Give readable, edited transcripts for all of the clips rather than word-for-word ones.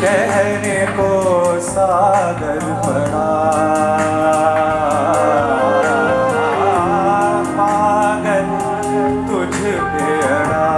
कहने को सागर पड़ा, पागल तुझ पे अड़ा।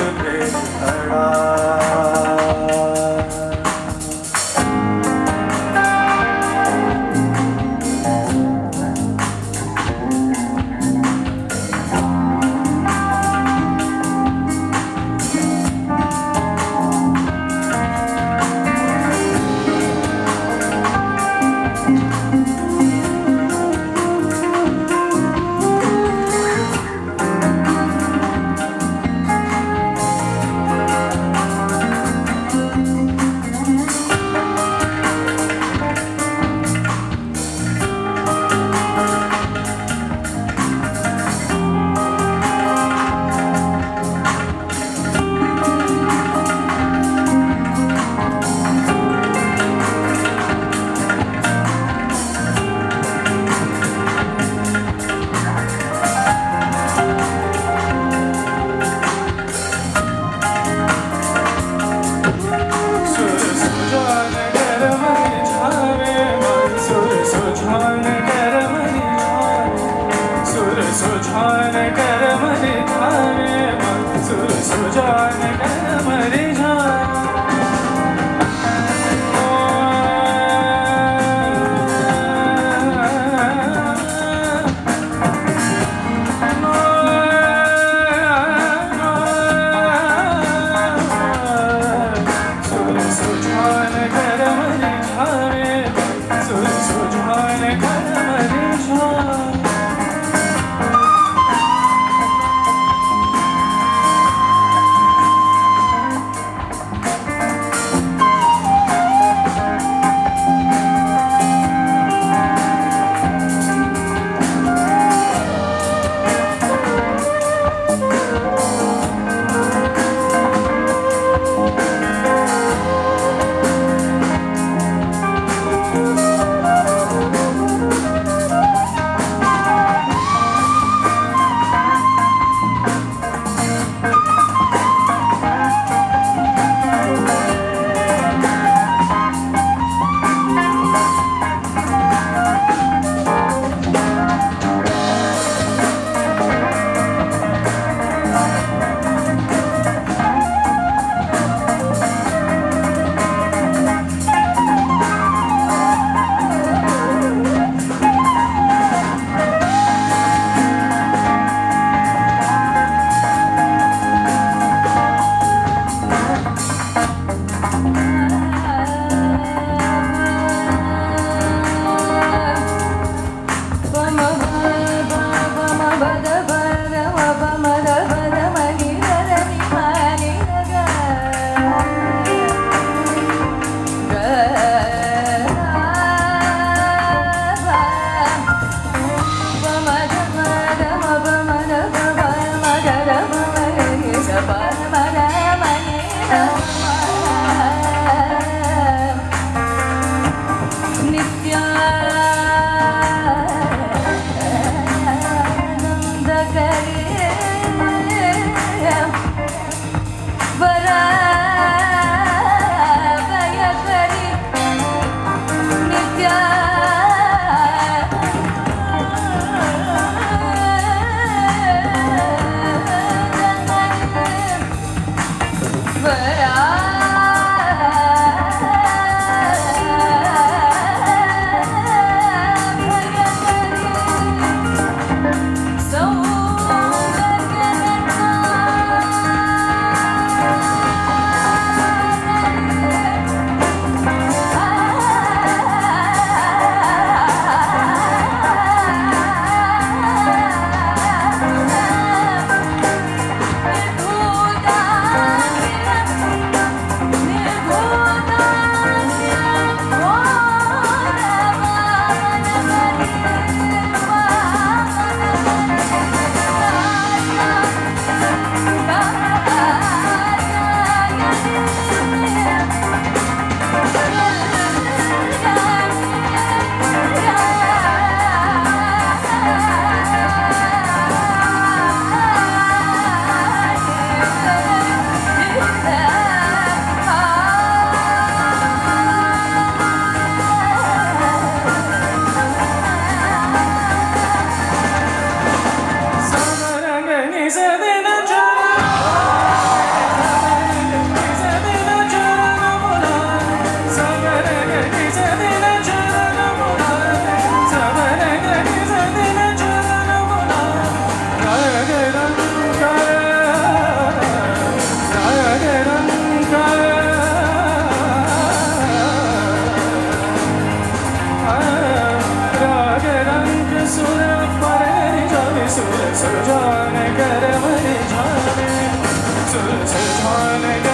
Yeah. Sujane karmani jane, sujane.